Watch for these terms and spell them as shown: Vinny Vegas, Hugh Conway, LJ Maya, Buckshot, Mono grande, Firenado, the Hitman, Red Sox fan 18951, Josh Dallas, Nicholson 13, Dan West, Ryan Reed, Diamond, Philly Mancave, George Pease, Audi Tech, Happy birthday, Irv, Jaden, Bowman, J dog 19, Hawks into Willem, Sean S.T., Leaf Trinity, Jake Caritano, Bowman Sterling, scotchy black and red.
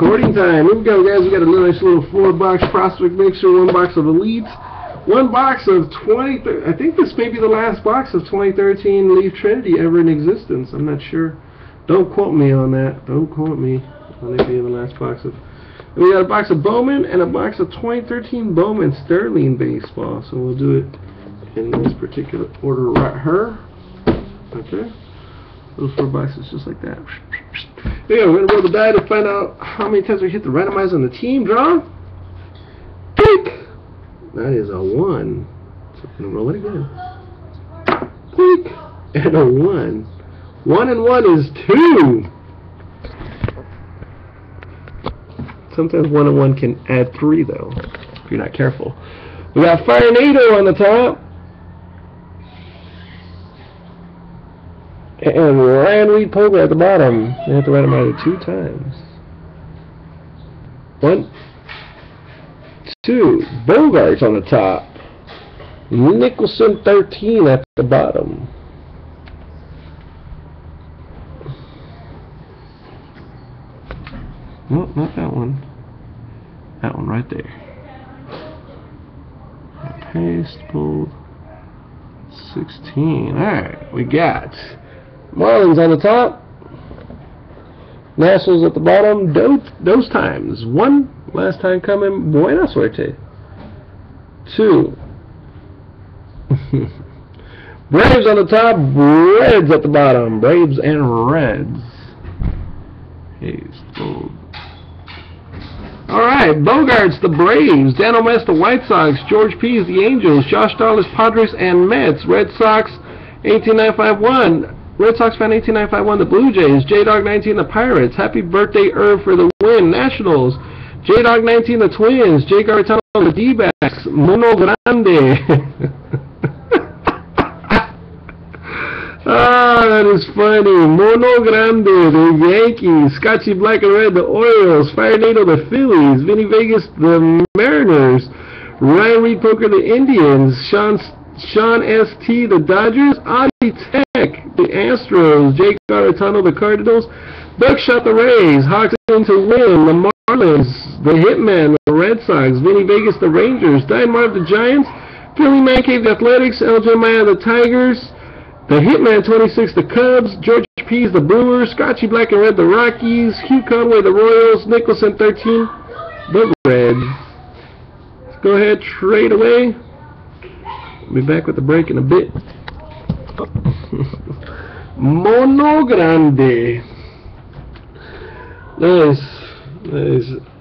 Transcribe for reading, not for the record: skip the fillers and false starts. recording time. Here we go, guys. We got a nice little 4-box prospect mixer, 1 box of elites, 1 box of I think this may be the last box of 2013 Leaf Trinity ever in existence. I'm not sure. Don't quote me on that. Don't quote me. I'll leave you the last box of. We got a box of Bowman and a box of 2013 Bowman Sterling baseball. So we'll do it in this particular order right here. Okay. Those 4 boxes just like that. Yeah, we're going to roll the die to find out how many times we hit the randomizer on the team draw. Pink! That is a 1. So I'm going to roll it again. Pink! And a 1. 1 and 1 is 2. Sometimes 1 and 1 can add 3, though, if you're not careful. We got Firenado on the top. And Ryan Reed Polgar at the bottom. You have to write them out 2 times. 1, 2. Bogart's on the top. Nicholson 13 at the bottom. Nope, not that one. That one right there. Paste, pulled. 16. Alright, we got Marlins on the top, Nationals at the bottom. Those times. 1, last time coming, buena suerte. 2, Braves on the top, Reds at the bottom. Braves and Reds. Alright, Bogart's the Braves, Dan West the White Sox, George Pease the Angels, Josh Dallas Padres and Mets, Red Sox 18951. Red Sox fan 18951, the Blue Jays. J dog 19, the Pirates. Happy Birthday, Irv, for the win. Nationals. J dog 19, the Twins. Jake Caritano, the D-backs. Mono grande. Ah, that is funny. Mono grande, the Yankees. Scotchy black and red, the Orioles. Firenado, the Phillies. Vinny Vegas, the Mariners. Ryan Reed Polgar, the Indians. Sean S.T., the Dodgers. Audi Tech, the Astros. Jake Caritano, the Cardinals. Buckshot, the Rays. Hawks into Willem, the Marlins. The Hitman, the Red Sox. Vinny Vegas, the Rangers. Diamond, the Giants. Philly Mancave, the Athletics. LJ Maya, the Tigers. The Hitman, 26, the Cubs. George Pease, the Brewers. Scotchy Black and Red, the Rockies. Hugh Conway, the Royals. Nicholson, 13, the Reds. Let's go ahead, trade away. We'll be back with the break in a bit. Mono grande. Nice. Nice.